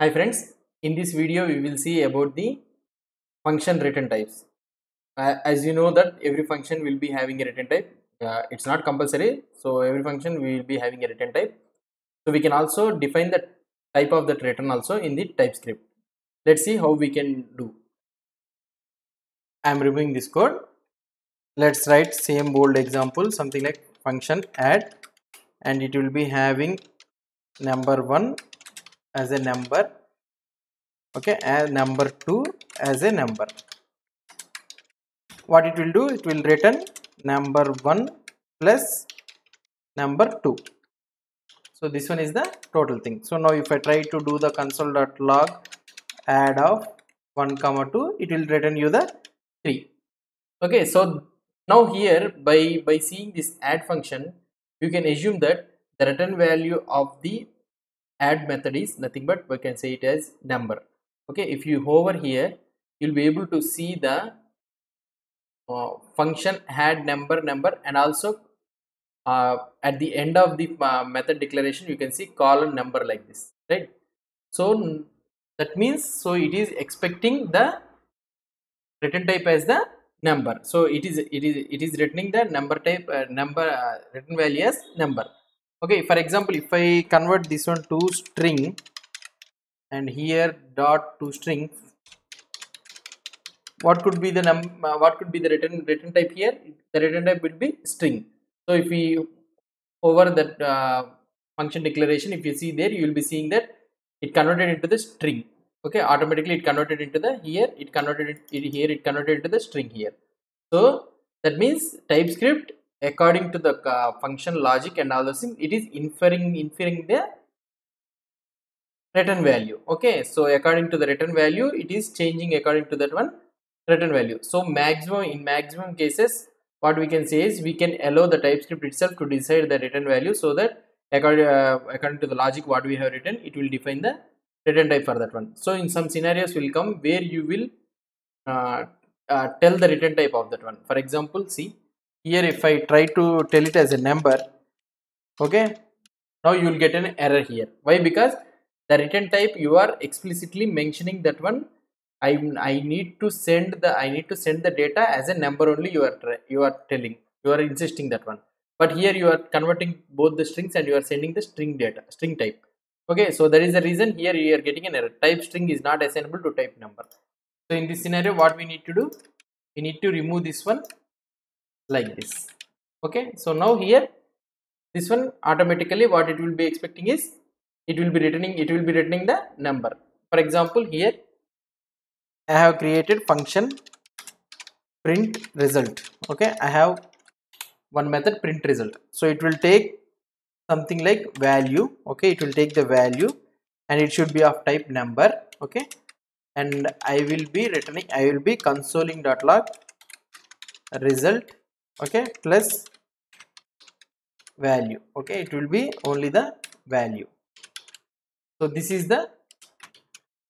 Hi friends, in this video we will see about the function return types. As you know that every function will be having a return type. It's not compulsory, so every function will be having a return type. So we can also define the type of that return also in the TypeScript. Let's see how we can do. I am removing this code. Let's write same bold example, something like function add, and it will be having number 1 as a number, okay, and number 2 as a number. What it will do, it will return number 1 plus number 2. So this one is the total thing. So now if I try to do the console.log add of 1 comma 2, it will return you the 3. Okay, so now here by seeing this add function, you can assume that the return value of the add method is nothing but we can say it as number. Okay, if you hover here, you'll be able to see the function add number, and also at the end of the method declaration you can see colon number like this, right? So that means it is expecting the return type as the number. So it is returning the number type return value as number. Okay, for example, if I convert this one to string and here dot to string, what could be the return type here? The return type will be string. So if we over that function declaration, if you see there, you will be seeing that it converted into the string. Okay, automatically it converted into the string here. So that means TypeScript, according to the function logic and all those things, it is inferring the return value. Okay, so according to the return value, it is changing according to that one return value. So in maximum cases, what we can say is we can allow the TypeScript itself to decide the return value, so that according to the logic what we have written, it will define the return type for that one. So in some scenarios will come where you will tell the return type of that one. For example, see. Here if I try to tell it as a number, okay, now you will get an error here. Why? Because the return type you are explicitly mentioning that one. I need to send the data as a number only. You are insisting that one. But here you are converting both the strings and you are sending the string type. Okay, so that is the reason here you are getting an error. Type string is not assignable to type number. So in this scenario, what we need to do? We need to remove this one. Like this. Okay, so now here this one automatically what it will be expecting is it will be returning the number. For example, here I have created function print result. Okay, I have one method print result, so it will take something like value. Okay, it will take the value and it should be of type number. Okay, and I will be consoling.log result, okay, plus value. Okay, it will be only the value. So this is the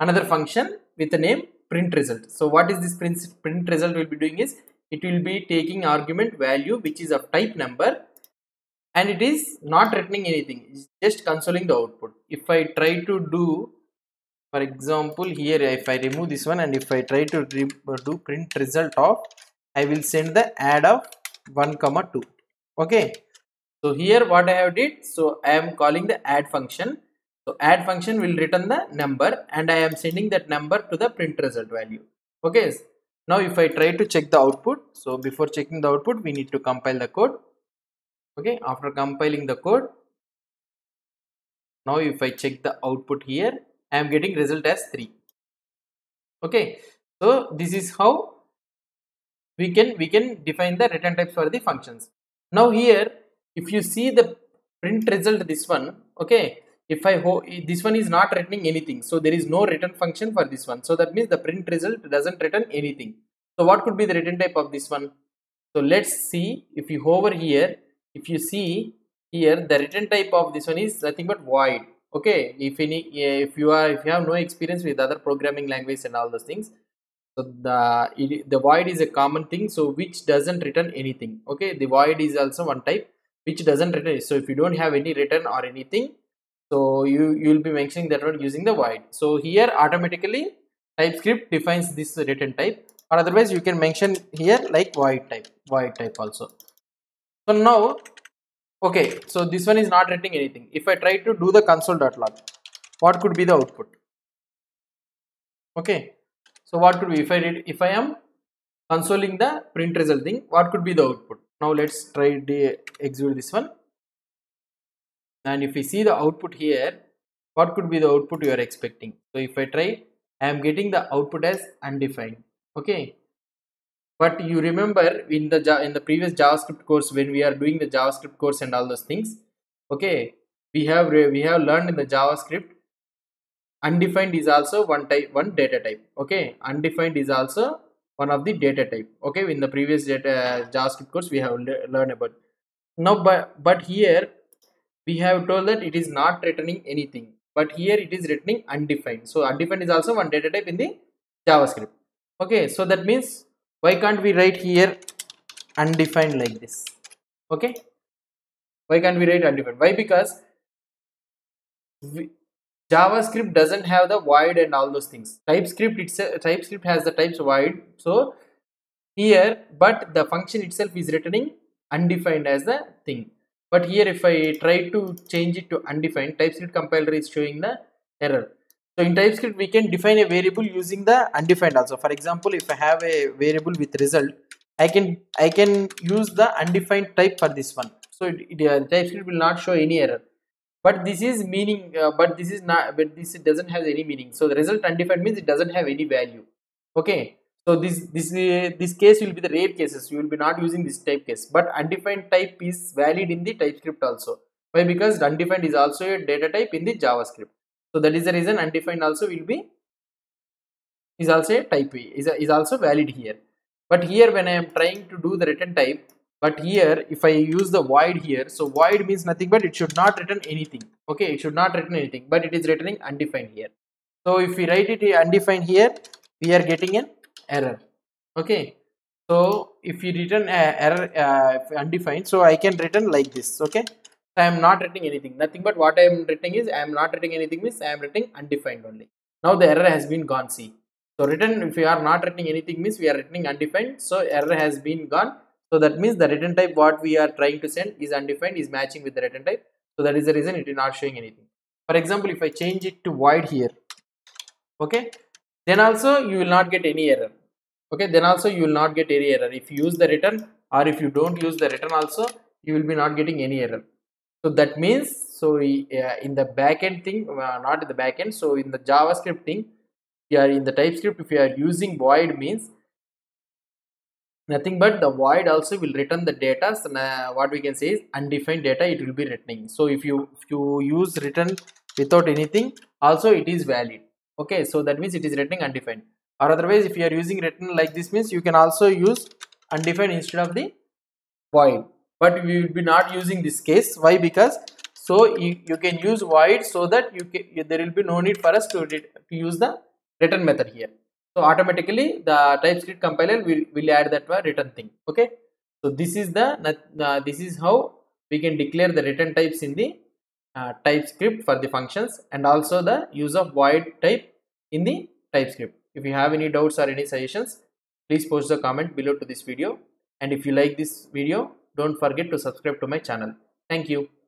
another function with the name print result. So what is this print result will be doing is it will be taking argument value which is of type number, and it is not returning anything, it's just consoling the output. If I try to do, for example, here if I remove this one and if I try to do print result of, I will send the add of 1 comma 2. Okay, so here what I have did, so I am calling the add function. So add function will return the number and I am sending that number to the print result value. Okay, now if I try to check the output, so before checking the output we need to compile the code. Okay, after compiling the code, now if I check the output here, I am getting result as 3. Okay, so this is how we can define the return types for the functions. Now here if you see the print result, this one, okay, if I this one is not returning anything, so there is no return function for this one. So that means the print result doesn't return anything. So what could be the return type of this one? So let's see. If you hover here, if you see here, the return type of this one is nothing but void. Okay, if you have no experience with other programming languages and all those things, so the void is a common thing, so which doesn't return anything. Okay, the void is also one type which doesn't return. So if you don't have any return or anything, So you'll be mentioning that one using the void. So here automatically TypeScript defines this return type, or otherwise you can mention here like void type also. So now, okay, so this one is not returning anything. If I try to do the console.log, what could be the output? Okay, so what could be, if I am consoling the print result thing, what could be the output? Now let's try to execute this one. And if we see the output here, what could be the output you are expecting? So if I try, I am getting the output as undefined. Okay, but you remember in the previous JavaScript course, when we are doing the JavaScript course and all those things, okay, we have learned in the JavaScript, undefined is also one data type. Okay, undefined is also one of the data type. Okay, in the previous JavaScript course we have learned about. Now but here we have told that it is not returning anything, but here it is returning undefined. So undefined is also one data type in the JavaScript. Okay, so that means why can't we write here undefined like this? Okay, why can't we write undefined? Why? Because JavaScript doesn't have the void and all those things. TypeScript has the types void. So here, but the function itself is returning undefined as the thing. But here if I try to change it to undefined, TypeScript compiler is showing the error. So in TypeScript we can define a variable using the undefined also. For example, if I have a variable with result, I can use the undefined type for this one. So TypeScript will not show any error. But this is meaning, but this doesn't have any meaning. So the result undefined means it doesn't have any value. Okay. So this case will be the rare cases. You will be not using this type case. But undefined type is valid in the TypeScript also. Why? Because undefined is also a data type in the JavaScript. So that is the reason undefined also is also valid here. But here when I am trying to do the return type, but here if I use the void here, so void means nothing but it should not return anything. Okay, it should not return anything, but it is returning undefined here. So if we write it undefined here, we are getting an error. Okay, so if you return error undefined, so I can return like this. Okay, so I am not returning anything, nothing but what I am returning is, I am not returning anything means I am returning undefined only. Now the error has been gone. See, so return, if we are not returning anything means we are returning undefined, so error has been gone. So that means the return type what we are trying to send is undefined, is matching with the return type. So that is the reason it is not showing anything. For example, if I change it to void here, okay, then also you will not get any error. Okay, then also you will not get any error. If you use the return or if you don't use the return also, you will be not getting any error. So that means, so in the backend thing, not in the backend, so in the JavaScript thing, here in the TypeScript, if you are using void means nothing but the void also will return the data. So what we can say is undefined data it will be returning. So if you use return without anything also it is valid. Okay, so that means it is returning undefined. Or otherwise, if you are using return like this means you can also use undefined instead of the void. But we will be not using this case. Why? Because so you can use void so that there will be no need for us to use the return method here. So automatically the TypeScript compiler will add that return thing. Okay, so this is how we can declare the return types in the TypeScript for the functions, and also the use of void type in the TypeScript. If you have any doubts or any suggestions, please post the comment below to this video. And if you like this video, don't forget to subscribe to my channel. Thank you.